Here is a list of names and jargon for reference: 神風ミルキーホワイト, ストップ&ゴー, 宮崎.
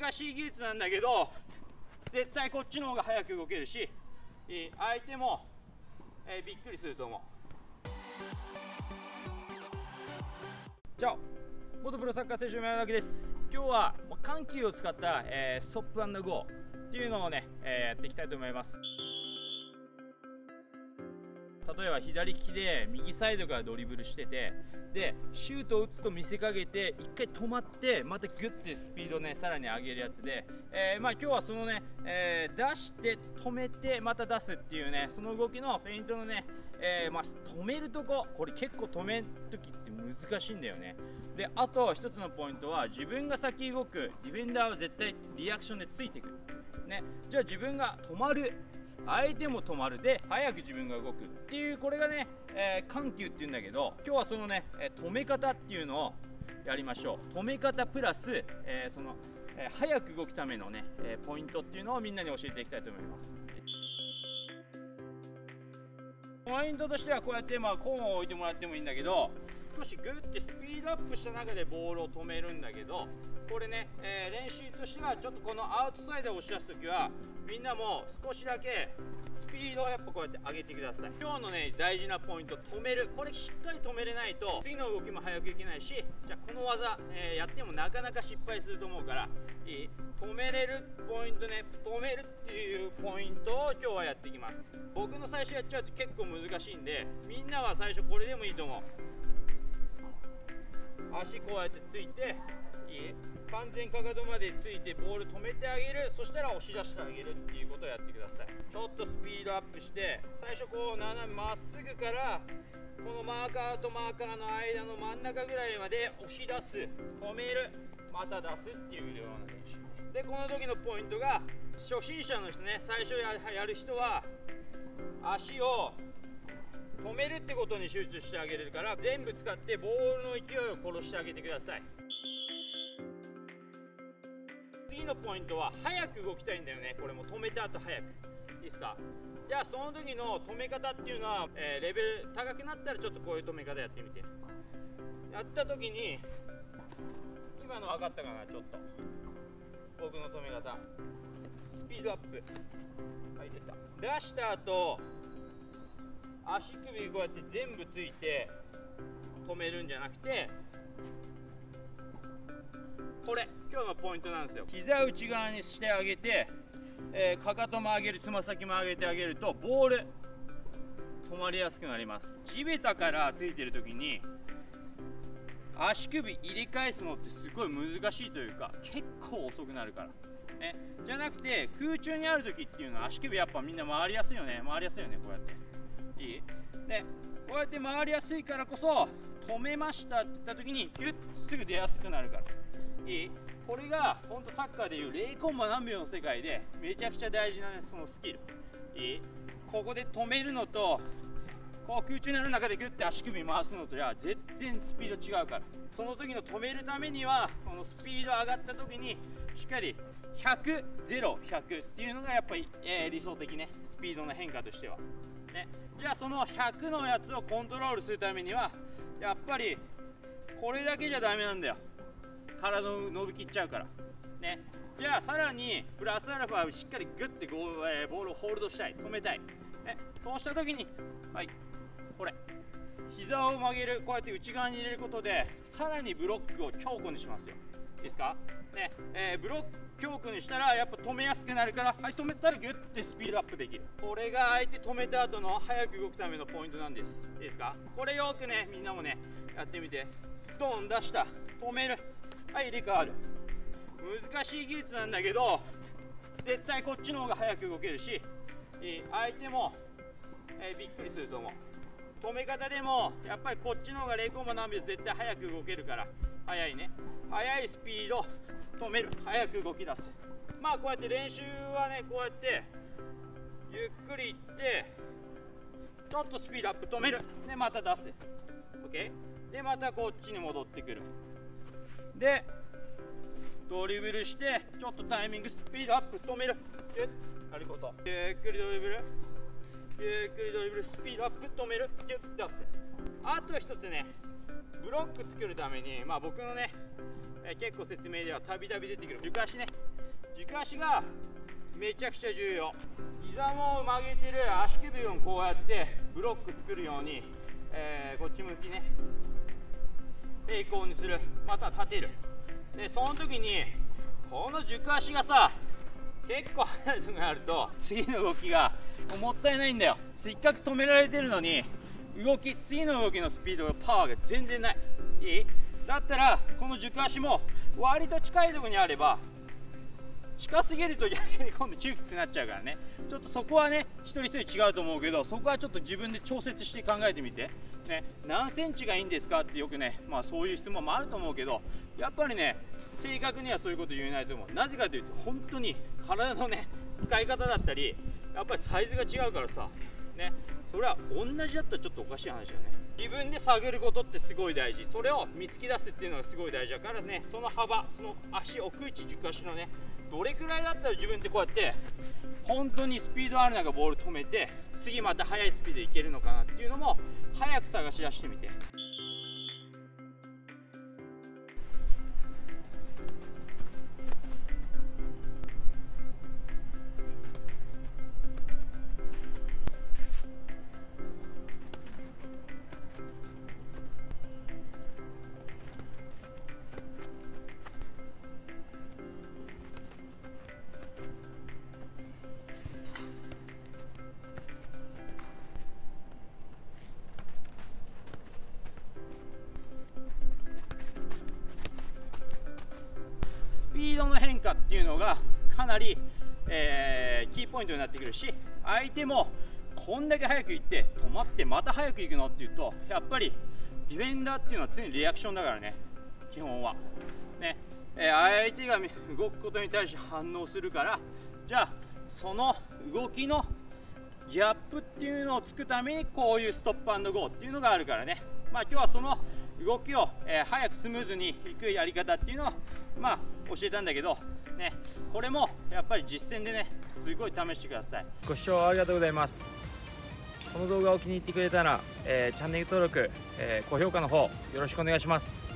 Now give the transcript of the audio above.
難しい技術なんだけど、絶対こっちの方が早く動けるし、相手もびっくりすると思う。チャオ、元プロサッカー選手の宮崎です。今日は緩急を使った、ストップ&ゴーっていうのをね、やっていきたいと思います。例えば左利きで右サイドからドリブルしてて、でシュートを打つと見せかけて1回止まって、またギュッてスピードをねさらに上げるやつで、今日はそのね、出して止めてまた出すっていうね、その動きのフェイントのね、止めるとこ、これ結構止めるときって難しいんだよね。であと1つのポイントは、自分が先動く、ディフェンダーは絶対リアクションでついてくる、ね、じゃあ自分が止まる、相手も止まる、で早く自分が動くっていう、これがね、緩急っていうんだけど、今日はそのね、止め方っていうのをやりましょう。止め方プラス、早く動くためのね、ポイントっていうのをみんなに教えていきたいと思います。ポイントとしては、こうやってコーンを置いてもらってもいいんだけど、少しグッてスピードアップした中でボールを止めるんだけど、これね、練習としてはちょっとこのアウトサイドを押し出すときは、みんなも少しだけスピードをやっぱこうやって上げてください。今日のね大事なポイント、止める、これしっかり止めれないと次の動きも早くいけないし、じゃあこの技、やってもなかなか失敗すると思うから、止めれるポイントね、止めるっていうポイントを今日はやっていきます。僕の最初やっちゃうと結構難しいんで、みんなは最初これでもいいと思う。足こうやってついて、完全かかとまでついてボール止めてあげる、そしたら押し出してあげるっていうことをやってください。ちょっとスピードアップして、最初こう斜めまっすぐから、このマーカーとマーカーの間の真ん中ぐらいまで押し出す、止める、また出すっていうような練習で、この時のポイントが、初心者の人ね、最初やる人は足を止めるってことに集中してあげるから、全部使ってボールの勢いを殺してあげてください。次のポイントは、早く動きたいんだよね。これも止めた後早く、いいですか。じゃあその時の止め方っていうのは、レベル高くなったらちょっとこういう止め方やってみて、やった時に今の分かったかな。ちょっと僕の止め方、スピードアップ、はい出た、出した後足首こうやって全部ついて止めるんじゃなくて、これ今日のポイントなんですよ。膝内側にしてあげて、かかとも上げる、つま先も上げてあげるとボール止まりやすくなります。地べたからついてる時に足首入れ返すのってすごい難しいというか、結構遅くなるからね。じゃなくて空中にある時っていうのは、足首やっぱみんな回りやすいよね。回りやすいよね、こうやって。いいで、こうやって回りやすいからこそ、止めましたって言った時にギュッとすぐ出やすくなるから、いい、これが本当サッカーでいう 0. 何秒の世界でめちゃくちゃ大事な、ね、そのスキル、いい、ここで止めるのと、こう空中にある中でギュッて足首回すのとじゃ全然スピード違うから、その時の止めるためには、このスピード上がった時にしっかり100、0、100っていうのがやっぱり、理想的ね、スピードの変化としては、ね。じゃあその100のやつをコントロールするためには、やっぱりこれだけじゃダメなんだよ。体を伸びきっちゃうから、ね。じゃあさらにプラスアルファ、しっかりグッてボールをホールドしたい、止めたい、ね。そうした時に、はい、これ膝を曲げる、こうやって内側に入れることで、さらにブロックを強固にしますよ。いいですかね、ブロック強固にしたらやっぱ止めやすくなるから、はい、止めたらギュッてスピードアップできる。これが相手止めた後の早く動くためのポイントなんです。いいですか。これよくね、みんなもねやってみて。ドン出した、止める、はい、入れ替わる。難しい技術なんだけど、絶対こっちの方が早く動けるし、相手も、びっくりすると思う。止め方でもやっぱりこっちの方が 0. 何秒絶対早く動けるから、速いね、速いスピード、止める、早く動き出す。こうやって練習はね、こうやってゆっくりいって、ちょっとスピードアップ、止める、でまた出す、 OK でまたこっちに戻ってくる、でドリブルして、ちょっとタイミング、スピードアップ、止める、ゆっくりこと、ゆっくりドリブル、ゆっくりドリブル、スピードアップ、止める、ギュッと出す。あと一つね、ブロック作るために、僕のね、結構説明ではたびたび出てくる軸足ね、軸足がめちゃくちゃ重要。膝も曲げてる、足首をこうやってブロック作るように、こっち向きね平行にする、または立てる。でその時にこの軸足がさ結構離れてくなると次の動きがもったいないんだよ。せっかく止められてるのに次の動きのスピードがパワーが全然ない。いい？だったらこの軸足も割と近いところにあれば、近すぎると逆に今度窮屈になっちゃうからね。ちょっとそこはね一人一人違うと思うけど、そこはちょっと自分で調節して考えてみて、ね、何センチがいいんですかってよくね、まあ、そういう質問もあると思うけど、やっぱりね正確にはそういうこと言えないと思う。なぜかというと本当に体のね使い方だったりやっぱりサイズが違うからさ、ね、それは同じだったらちょっとおかしい話だよね。自分で探ることってすごい大事、それを見つけ出すっていうのがすごい大事だからね。その幅、その足、奥位置、軸足のねどれくらいだったら自分ってこうやって本当にスピードある中ボール止めて次また速いスピードいけるのかなっていうのも早く探し出してみて。スピードの変化っていうのがかなり、キーポイントになってくるし、相手もこんだけ速く行って止まってまた速く行くのっていうと、やっぱりディフェンダーっていうのは常にリアクションだからね、基本は、ね相手が動くことに対して反応するから、じゃあその動きのギャップっていうのをつくためにこういうストップ&ゴーっていうのがあるからね、まあ、今日はその動きを、早くスムーズにいくやり方っていうのを、まあ、教えたんだけど、ね、これもやっぱり実践でねすごい試してください。ご視聴ありがとうございます。この動画を気に入ってくれたら、チャンネル登録、高評価の方よろしくお願いします。